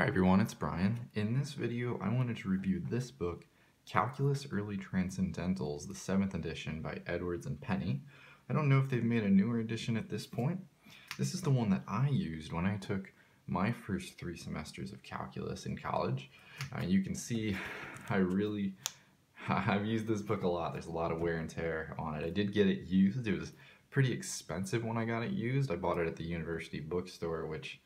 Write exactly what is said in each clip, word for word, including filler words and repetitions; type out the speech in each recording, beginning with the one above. Hi everyone, it's Brian. In this video, I wanted to review this book, Calculus Early Transcendentals, the seventh edition by Edwards and Penny. I don't know if they've made a newer edition at this point. This is the one that I used when I took my first three semesters of calculus in college. Uh, you can see I really, I've used this book a lot. There's a lot of wear and tear on it. I did get it used. It was pretty expensive when I got it used. I bought it at the university bookstore, which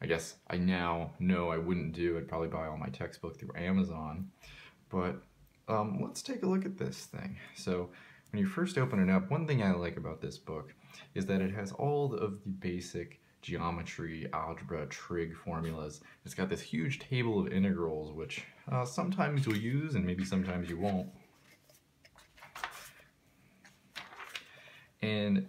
I guess I now know I wouldn't do. I'd probably buy all my textbook through Amazon. But um, let's take a look at this thing. So when you first open it up, one thing I like about this book is that it has all of the basic geometry, algebra, trig formulas. It's got this huge table of integrals, which uh, sometimes you'll use and maybe sometimes you won't. And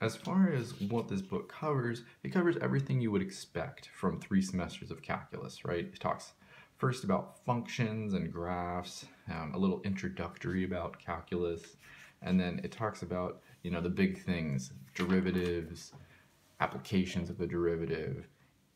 as far as what this book covers, it covers everything you would expect from three semesters of calculus, right? It talks first about functions and graphs, um, a little introductory about calculus, and then it talks about, you know, the big things, derivatives, applications of the derivative,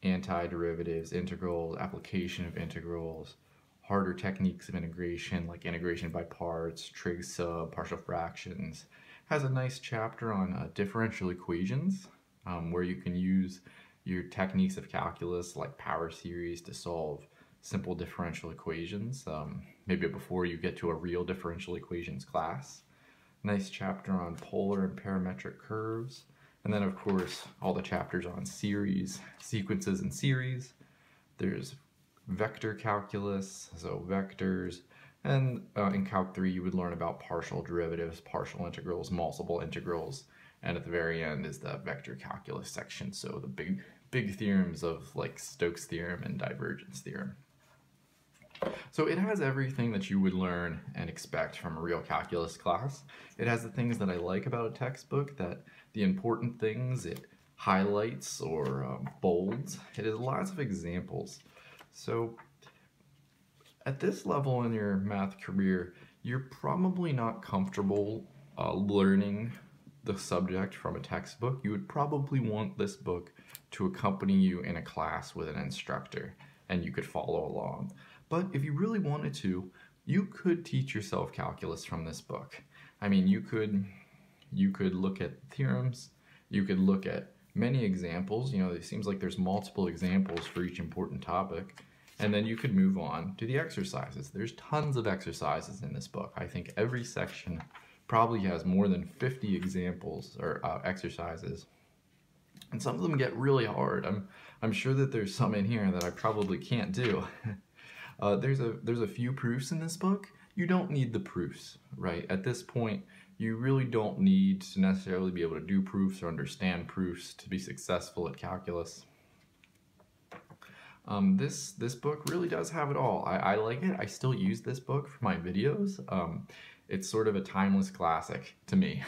antiderivatives, integrals, application of integrals, harder techniques of integration, like integration by parts, trig sub, partial fractions. Has a nice chapter on uh, differential equations, um, where you can use your techniques of calculus like power series to solve simple differential equations, um, maybe before you get to a real differential equations class. Nice chapter on polar and parametric curves, and then of course all the chapters on series, sequences and series. There's vector calculus, so vectors. And uh, in Calc three, you would learn about partial derivatives, partial integrals, multiple integrals, and at the very end is the vector calculus section, so the big, big theorems of like Stokes' theorem and divergence theorem. So it has everything that you would learn and expect from a real calculus class. It has the things that I like about a textbook, that the important things it highlights or um, bolds. It has lots of examples. So at this level in your math career, you're probably not comfortable uh, learning the subject from a textbook. You would probably want this book to accompany you in a class with an instructor, and you could follow along. But if you really wanted to, you could teach yourself calculus from this book. I mean, you could, you could look at theorems, you could look at many examples. You know, it seems like there's multiple examples for each important topic. And then you could move on to the exercises. There's tons of exercises in this book. I think every section probably has more than fifty examples or uh, exercises. And some of them get really hard. I'm, I'm sure that there's some in here that I probably can't do. uh, there's, a, there's a few proofs in this book. You don't need the proofs, right? At this point, you really don't need to necessarily be able to do proofs or understand proofs to be successful at calculus. Um, this, this book really does have it all. I, I like it. I still use this book for my videos. Um, it's sort of a timeless classic to me.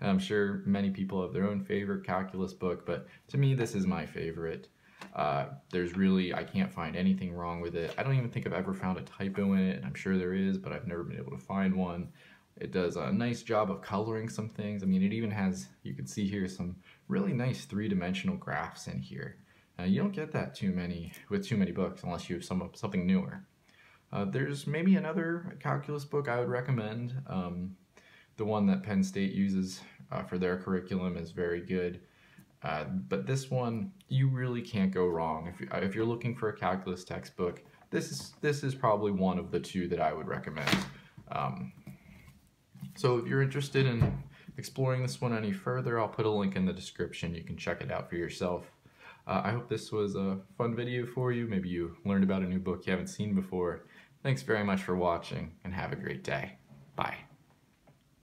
I'm sure many people have their own favorite calculus book, but to me this is my favorite. Uh, there's really, I can't find anything wrong with it. I don't even think I've ever found a typo in it, and I'm sure there is, but I've never been able to find one. It does a nice job of coloring some things. I mean, it even has, you can see here, some really nice three-dimensional graphs in here. Uh, you don't get that too many with too many books unless you have some something newer. Uh, there's maybe another calculus book I would recommend. Um, the one that Penn State uses uh, for their curriculum is very good, uh, but this one you really can't go wrong. If you, if you're looking for a calculus textbook, this is this is probably one of the two that I would recommend. Um, so if you're interested in exploring this one any further, I'll put a link in the description. You can check it out for yourself. Uh, I hope this was a fun video for you. Maybe you learned about a new book you haven't seen before. Thanks very much for watching, and have a great day. Bye.